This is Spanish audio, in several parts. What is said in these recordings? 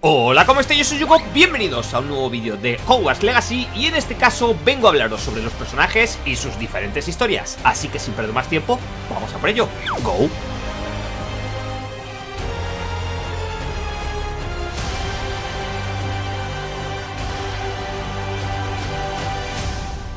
Hola, ¿cómo estáis? Yo soy Yugo, bienvenidos a un nuevo vídeo de Hogwarts Legacy. Y en este caso vengo a hablaros sobre los personajes y sus diferentes historias. Así que sin perder más tiempo, vamos a por ello. ¡Go!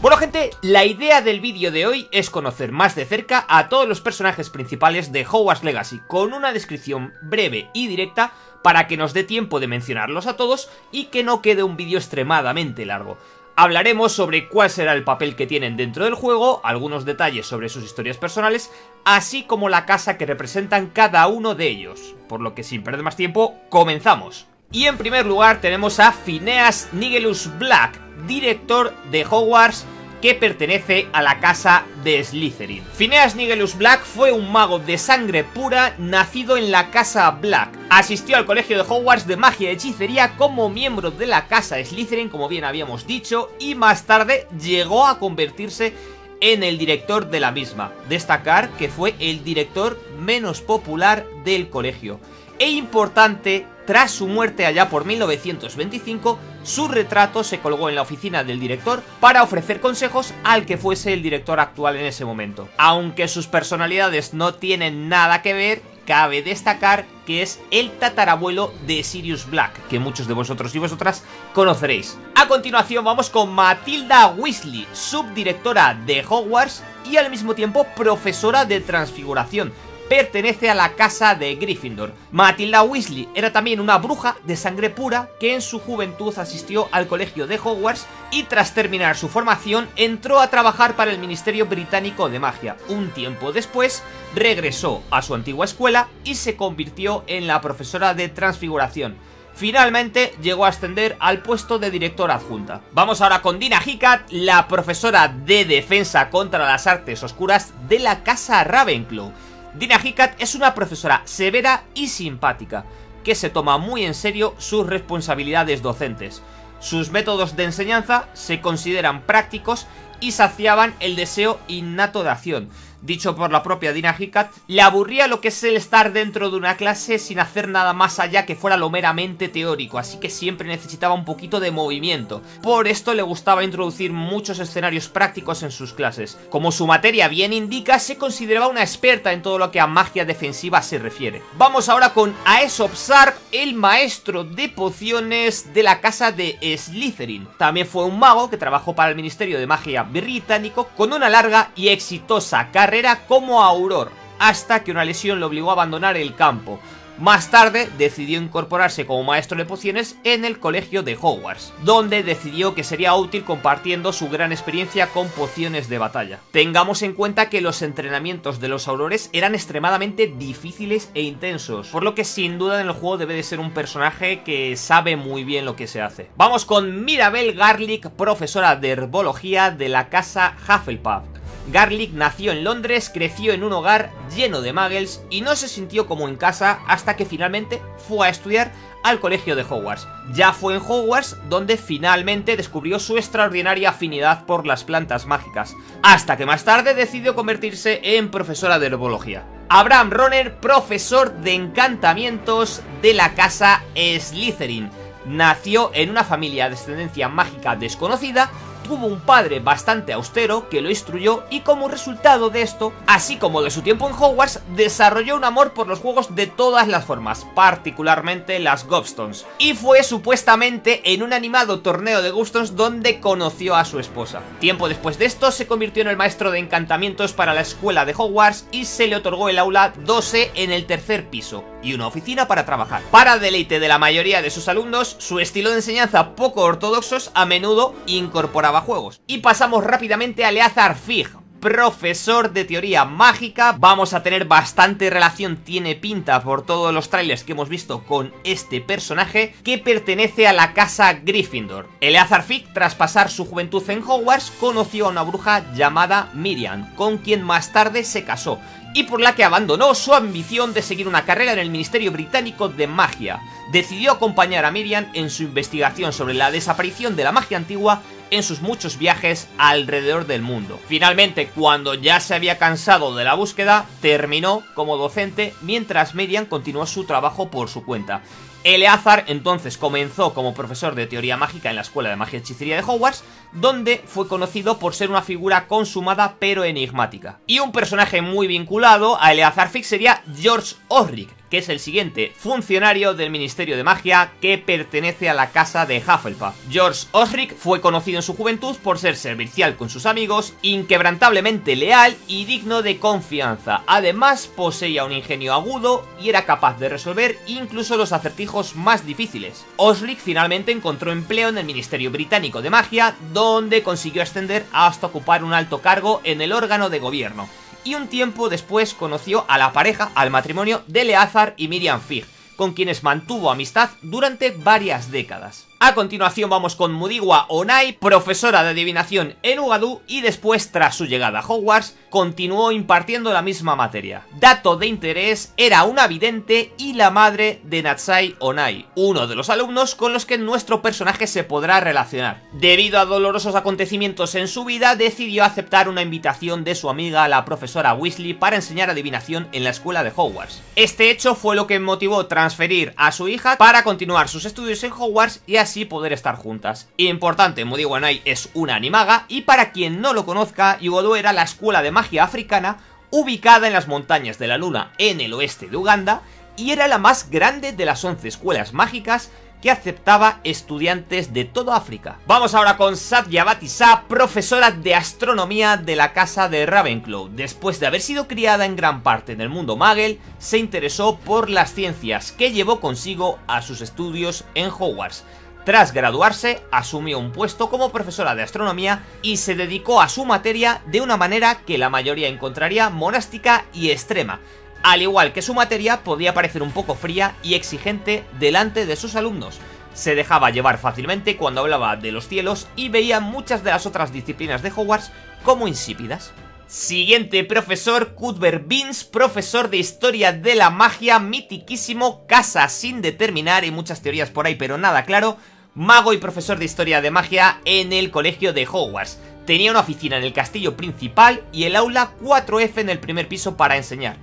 Bueno, gente, la idea del vídeo de hoy es conocer más de cerca a todos los personajes principales de Hogwarts Legacy, con una descripción breve y directa para que nos dé tiempo de mencionarlos a todos y que no quede un vídeo extremadamente largo. Hablaremos sobre cuál será el papel que tienen dentro del juego, algunos detalles sobre sus historias personales, así como la casa que representan cada uno de ellos. Por lo que sin perder más tiempo, comenzamos. Y en primer lugar tenemos a Phineas Nigellus Black, director de Hogwarts, que pertenece a la casa de Slytherin. Phineas Nigellus Black fue un mago de sangre pura nacido en la casa Black. Asistió al colegio de Hogwarts de magia y hechicería como miembro de la casa Slytherin, como bien habíamos dicho, y más tarde llegó a convertirse en el director de la misma. Destacar que fue el director menos popular del colegio. E importante, tras su muerte allá por 1925, su retrato se colgó en la oficina del director para ofrecer consejos al que fuese el director actual en ese momento. Aunque sus personalidades no tienen nada que ver, cabe destacar que es el tatarabuelo de Sirius Black, que muchos de vosotros y vosotras conoceréis. A continuación vamos con Matilda Weasley, subdirectora de Hogwarts y al mismo tiempo profesora de transfiguración. Pertenece a la casa de Gryffindor. Matilda Weasley era también una bruja de sangre pura que en su juventud asistió al colegio de Hogwarts y tras terminar su formación entró a trabajar para el Ministerio Británico de Magia. Un tiempo después regresó a su antigua escuela y se convirtió en la profesora de transfiguración. Finalmente llegó a ascender al puesto de directora adjunta. Vamos ahora con Dinah Hecat, la profesora de defensa contra las artes oscuras de la casa Ravenclaw. Dinah Hecat es una profesora severa y simpática, que se toma muy en serio sus responsabilidades docentes. Sus métodos de enseñanza se consideran prácticos y saciaban el deseo innato de acción. Dicho por la propia Dinah Hecat, le aburría lo que es el estar dentro de una clase sin hacer nada más allá que fuera lo meramente teórico, así que siempre necesitaba un poquito de movimiento. Por esto le gustaba introducir muchos escenarios prácticos en sus clases. Como su materia bien indica, se consideraba una experta en todo lo que a magia defensiva se refiere. Vamos ahora con Aesop Sharp, el maestro de pociones de la casa de Slytherin. También fue un mago que trabajó para el Ministerio de Magia británico con una larga y exitosa carrera como auror, hasta que una lesión lo obligó a abandonar el campo. Más tarde decidió incorporarse como maestro de pociones en el colegio de Hogwarts, donde decidió que sería útil compartiendo su gran experiencia con pociones de batalla. Tengamos en cuenta que los entrenamientos de los aurores eran extremadamente difíciles e intensos, por lo que sin duda en el juego debe de ser un personaje que sabe muy bien lo que se hace. Vamos con Mirabel Garlic, profesora de herbología de la casa Hufflepuff. Garlic nació en Londres, creció en un hogar lleno de muggles y no se sintió como en casa hasta que finalmente fue a estudiar al colegio de Hogwarts. Ya fue en Hogwarts donde finalmente descubrió su extraordinaria afinidad por las plantas mágicas, hasta que más tarde decidió convertirse en profesora de herbología. Abraham Ronner, profesor de encantamientos de la casa Slytherin. Nació en una familia de ascendencia mágica desconocida. Tuvo un padre bastante austero que lo instruyó y como resultado de esto, así como de su tiempo en Hogwarts, desarrolló un amor por los juegos de todas las formas, particularmente las Gobstones. Y fue supuestamente en un animado torneo de Gobstones donde conoció a su esposa. Tiempo después de esto se convirtió en el maestro de encantamientos para la escuela de Hogwarts y se le otorgó el aula 12 en el tercer piso y una oficina para trabajar. Para deleite de la mayoría de sus alumnos, su estilo de enseñanza poco ortodoxos a menudo incorporaba juegos. Y pasamos rápidamente a Eleazar Fig, profesor de teoría mágica. Vamos a tener bastante relación, tiene pinta por todos los trailers que hemos visto, con este personaje que pertenece a la casa Gryffindor. Eleazar Fig, tras pasar su juventud en Hogwarts, conoció a una bruja llamada Miriam, con quien más tarde se casó, y por la que abandonó su ambición de seguir una carrera en el Ministerio Británico de Magia. Decidió acompañar a Miriam en su investigación sobre la desaparición de la magia antigua en sus muchos viajes alrededor del mundo. Finalmente, cuando ya se había cansado de la búsqueda, terminó como docente mientras Miriam continuó su trabajo por su cuenta. Eleazar entonces comenzó como profesor de teoría mágica en la Escuela de Magia y Hechicería de Hogwarts, donde fue conocido por ser una figura consumada pero enigmática. Y un personaje muy vinculado a Eleazar Fig sería George Orrick, que es el siguiente funcionario del Ministerio de Magia que pertenece a la casa de Hufflepuff. George Orrick fue conocido en su juventud por ser servicial con sus amigos, inquebrantablemente leal y digno de confianza. Además, poseía un ingenio agudo y era capaz de resolver incluso los acertijos más difíciles. Orrick finalmente encontró empleo en el Ministerio Británico de Magia, donde consiguió ascender hasta ocupar un alto cargo en el órgano de gobierno. Y un tiempo después conoció a la pareja, al matrimonio de Eleazar y Miriam Fig, con quienes mantuvo amistad durante varias décadas. A continuación vamos con Mudiwa Onai, profesora de adivinación en Uagadou, y después, tras su llegada a Hogwarts, continuó impartiendo la misma materia. Dato de interés, era una vidente y la madre de Natsai Onai, uno de los alumnos con los que nuestro personaje se podrá relacionar. Debido a dolorosos acontecimientos en su vida, decidió aceptar una invitación de su amiga, la profesora Weasley, para enseñar adivinación en la escuela de Hogwarts. Este hecho fue lo que motivó transferir a su hija para continuar sus estudios en Hogwarts y así poder estar juntas. Importante, Mudiwa Onai es una animaga, y para quien no lo conozca, Uagadou era la escuela de magia africana ubicada en las montañas de la luna en el oeste de Uganda, y era la más grande de las 11 escuelas mágicas que aceptaba estudiantes de toda África. Vamos ahora con Satya Batisa, profesora de astronomía de la casa de Ravenclaw. Después de haber sido criada en gran parte en el mundo Muggle, se interesó por las ciencias, que llevó consigo a sus estudios en Hogwarts. Tras graduarse, asumió un puesto como profesora de astronomía y se dedicó a su materia de una manera que la mayoría encontraría monástica y extrema. Al igual que su materia, podía parecer un poco fría y exigente delante de sus alumnos. Se dejaba llevar fácilmente cuando hablaba de los cielos y veía muchas de las otras disciplinas de Hogwarts como insípidas. Siguiente profesor, Cuthbert Binns, profesor de Historia de la Magia, mitiquísimo, casa sin determinar y muchas teorías por ahí pero nada claro, mago y profesor de Historia de Magia en el colegio de Hogwarts. Tenía una oficina en el castillo principal y el aula 4F en el primer piso para enseñar.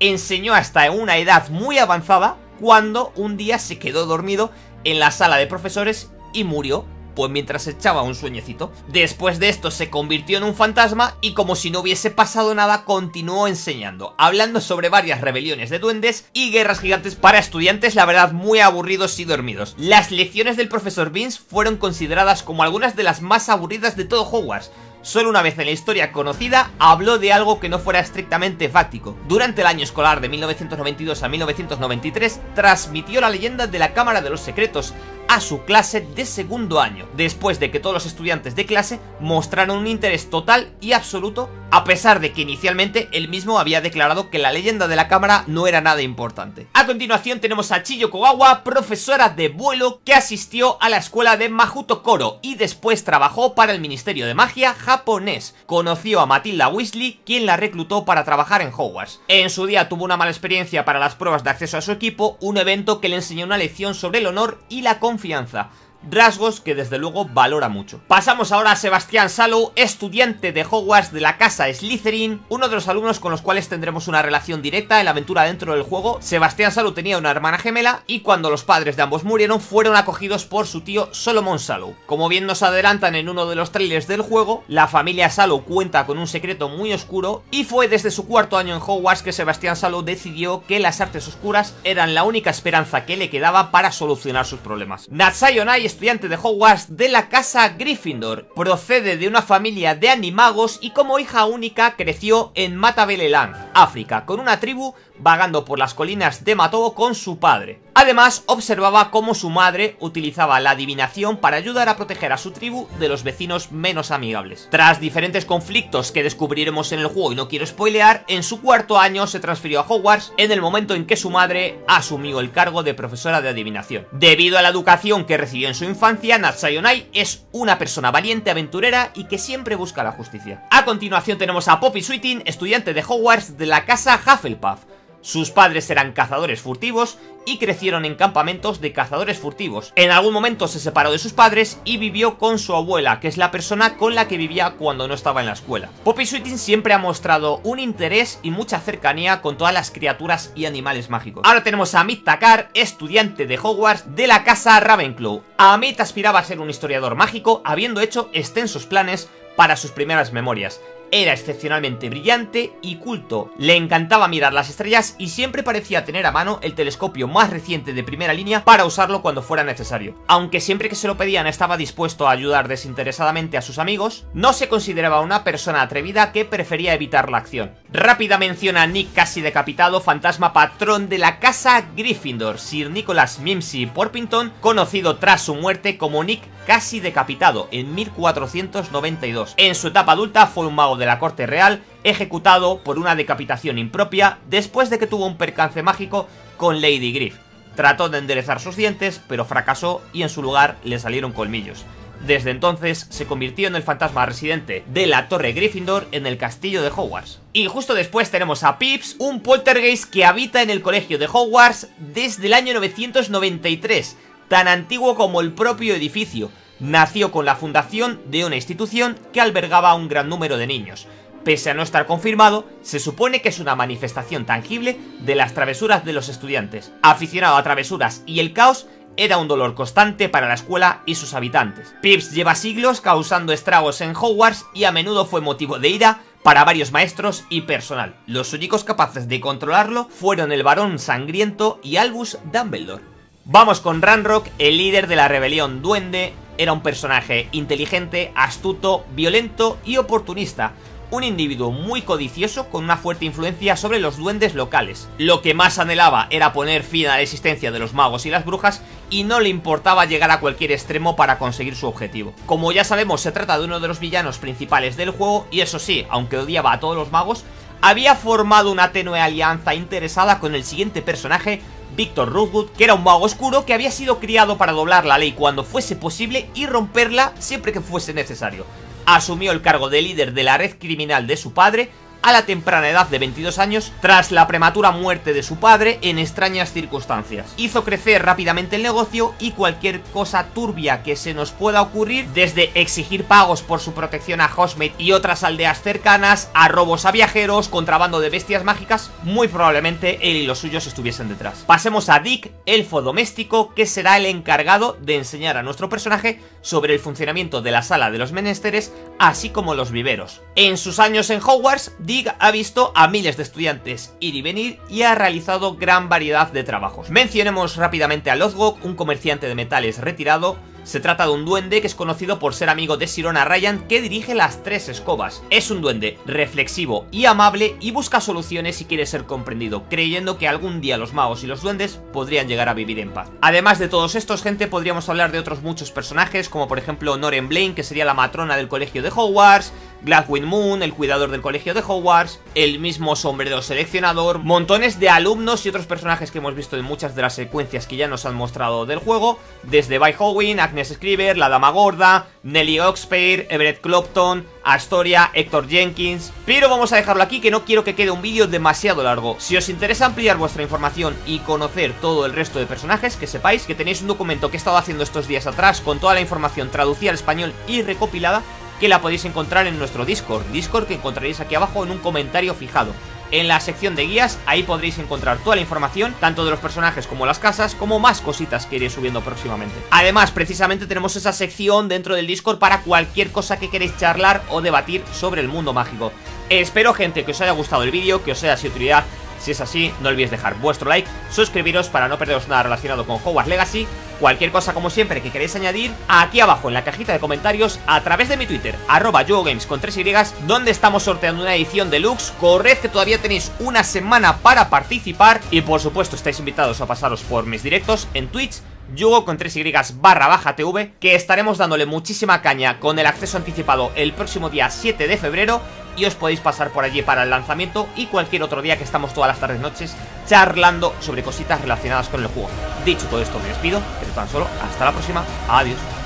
Enseñó hasta una edad muy avanzada, cuando un día se quedó dormido en la sala de profesores y murió, pues mientras echaba un sueñecito. Después de esto se convirtió en un fantasma y, como si no hubiese pasado nada, continuó enseñando, hablando sobre varias rebeliones de duendes y guerras gigantes para estudiantes, la verdad, muy aburridos y dormidos. Las lecciones del profesor Binns fueron consideradas como algunas de las más aburridas de todo Hogwarts. Solo una vez en la historia conocida habló de algo que no fuera estrictamente fáctico. Durante el año escolar de 1992 a 1993 transmitió la leyenda de la Cámara de los Secretos a su clase de segundo año, después de que todos los estudiantes de clase mostraron un interés total y absoluto, a pesar de que inicialmente él mismo había declarado que la leyenda de la cámara no era nada importante. A continuación tenemos a Chiyo Kogawa, profesora de vuelo, que asistió a la escuela de Mahoutokoro y después trabajó para el Ministerio de Magia japonés. Conoció a Matilda Weasley, quien la reclutó para trabajar en Hogwarts. En su día tuvo una mala experiencia para las pruebas de acceso a su equipo, un evento que le enseñó una lección sobre el honor y la confianza, rasgos que desde luego valora mucho. Pasamos ahora a Sebastián Sallow, estudiante de Hogwarts de la casa Slytherin, uno de los alumnos con los cuales tendremos una relación directa en la aventura dentro del juego. Sebastián Sallow tenía una hermana gemela y cuando los padres de ambos murieron fueron acogidos por su tío Solomon Sallow. Como bien nos adelantan en uno de los trailers del juego, la familia Sallow cuenta con un secreto muy oscuro y fue desde su cuarto año en Hogwarts que Sebastián Sallow decidió que las artes oscuras eran la única esperanza que le quedaba para solucionar sus problemas. Natsai Onai, estudiante de Hogwarts de la casa Gryffindor, procede de una familia de animagos y como hija única creció en Matabeleland, África, con una tribu, vagando por las colinas de Matobo con su padre. Además, observaba cómo su madre utilizaba la adivinación para ayudar a proteger a su tribu de los vecinos menos amigables. Tras diferentes conflictos que descubriremos en el juego y no quiero spoilear, en su cuarto año se transfirió a Hogwarts en el momento en que su madre asumió el cargo de profesora de adivinación. Debido a la educación que recibió en su infancia, Natsai Onai es una persona valiente, aventurera y que siempre busca la justicia. A continuación tenemos a Poppy Sweeting, estudiante de Hogwarts de la casa Hufflepuff. Sus padres eran cazadores furtivos y crecieron en campamentos de cazadores furtivos. En algún momento se separó de sus padres y vivió con su abuela, que es la persona con la que vivía cuando no estaba en la escuela. Poppy Sweeting siempre ha mostrado un interés y mucha cercanía con todas las criaturas y animales mágicos. Ahora tenemos a Amit Takar, estudiante de Hogwarts de la casa Ravenclaw. Amit aspiraba a ser un historiador mágico, habiendo hecho extensos planes para sus primeras memorias. Era excepcionalmente brillante y culto. Le encantaba mirar las estrellas y siempre parecía tener a mano el telescopio más reciente de primera línea para usarlo cuando fuera necesario. Aunque siempre que se lo pedían estaba dispuesto a ayudar desinteresadamente a sus amigos, no se consideraba una persona atrevida que prefería evitar la acción. Rápida mención a Nick casi decapitado, fantasma patrón de la casa Gryffindor, Sir Nicholas Mimsy Porpington, conocido tras su muerte como Nick casi decapitado en 1492. En su etapa adulta fue un mago de la corte real, ejecutado por una decapitación impropia después de que tuvo un percance mágico con Lady Grif. Trató de enderezar sus dientes, pero fracasó y en su lugar le salieron colmillos. Desde entonces se convirtió en el fantasma residente de la Torre Gryffindor en el castillo de Hogwarts. Y justo después tenemos a Peeves, un poltergeist que habita en el colegio de Hogwarts desde el año 993, tan antiguo como el propio edificio. Nació con la fundación de una institución que albergaba a un gran número de niños. Pese a no estar confirmado, se supone que es una manifestación tangible de las travesuras de los estudiantes. Aficionado a travesuras y el caos, era un dolor constante para la escuela y sus habitantes. Peeves lleva siglos causando estragos en Hogwarts y a menudo fue motivo de ira para varios maestros y personal. Los únicos capaces de controlarlo fueron el Barón Sangriento y Albus Dumbledore. Vamos con Ranrok, el líder de la rebelión duende. Era un personaje inteligente, astuto, violento y oportunista. Un individuo muy codicioso con una fuerte influencia sobre los duendes locales. Lo que más anhelaba era poner fin a la existencia de los magos y las brujas y no le importaba llegar a cualquier extremo para conseguir su objetivo. Como ya sabemos, se trata de uno de los villanos principales del juego y eso sí, aunque odiaba a todos los magos, había formado una tenue alianza interesada con el siguiente personaje, Víctor Ruthwood, que era un mago oscuro que había sido criado para doblar la ley cuando fuese posible y romperla siempre que fuese necesario. Asumió el cargo de líder de la red criminal de su padre a la temprana edad de 22 años, tras la prematura muerte de su padre en extrañas circunstancias. Hizo crecer rápidamente el negocio y cualquier cosa turbia que se nos pueda ocurrir, desde exigir pagos por su protección a Hogsmeade y otras aldeas cercanas, a robos a viajeros, contrabando de bestias mágicas, muy probablemente él y los suyos estuviesen detrás. Pasemos a Dig, elfo doméstico, que será el encargado de enseñar a nuestro personaje sobre el funcionamiento de la sala de los menesteres, así como los viveros. En sus años en Hogwarts, Dig ha visto a miles de estudiantes ir y venir y ha realizado gran variedad de trabajos. Mencionemos rápidamente a Lodgok, un comerciante de metales retirado. Se trata de un duende que es conocido por ser amigo de Sirona Ryan, que dirige las Tres Escobas. Es un duende reflexivo y amable y busca soluciones y quiere ser comprendido, creyendo que algún día los magos y los duendes podrían llegar a vivir en paz. Además de todos estos, gente, podríamos hablar de otros muchos personajes, como por ejemplo Noren Blaine, que sería la matrona del colegio de Hogwarts, Gladwin Moon, el cuidador del colegio de Hogwarts, el mismo sombrero seleccionador, montones de alumnos y otros personajes que hemos visto en muchas de las secuencias que ya nos han mostrado del juego, desde Byhowin, Agnes Scriver, la Dama Gorda, Nelly Oxpeyre, Everett Clopton, Astoria, Héctor Jenkins. Pero vamos a dejarlo aquí, que no quiero que quede un vídeo demasiado largo. Si os interesa ampliar vuestra información y conocer todo el resto de personajes, que sepáis que tenéis un documento que he estado haciendo estos días atrás con toda la información traducida al español y recopilada, que la podéis encontrar en nuestro Discord que encontraréis aquí abajo en un comentario fijado. En la sección de guías, ahí podréis encontrar toda la información, tanto de los personajes como las casas, como más cositas que iré subiendo próximamente. Además, precisamente tenemos esa sección dentro del Discord para cualquier cosa que queréis charlar o debatir sobre el mundo mágico. Espero, gente, que os haya gustado el vídeo, que os haya sido de utilidad. Si es así, no olvidéis dejar vuestro like, suscribiros para no perderos nada relacionado con Hogwarts Legacy. Cualquier cosa, como siempre, que queréis añadir, aquí abajo en la cajita de comentarios, a través de mi Twitter, @yuogames3y, donde estamos sorteando una edición deluxe. Corred, que todavía tenéis una semana para participar. Y por supuesto estáis invitados a pasaros por mis directos en Twitch, yugo3y/tv, que estaremos dándole muchísima caña con el acceso anticipado el próximo día 7 de febrero. Y os podéis pasar por allí para el lanzamiento y cualquier otro día, que estamos todas las tardes noches charlando sobre cositas relacionadas con el juego. Dicho todo esto, me despido, pero tan solo hasta la próxima. Adiós.